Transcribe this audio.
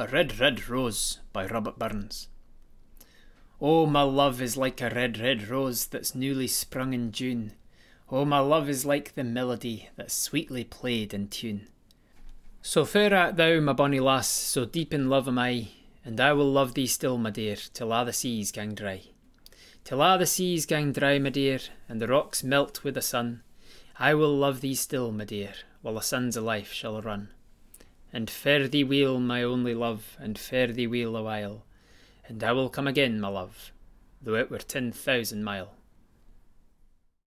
A Red, Red Rose by Robert Burns. Oh, my love is like a red, red rose that's newly sprung in June. Oh, my love is like the melody that's sweetly played in tune. So fair art thou, my bonny lass, so deep in love am I, and I will love thee still, my dear, till a' the seas gang dry. Till a' the seas gang dry, my dear, and the rocks melt with the sun, I will love thee still, my dear, while the sands o' life shall run. And fare thee weel, my only love, and fare thee weel awhile, and I will come again, my love, though it were 10,000 mile.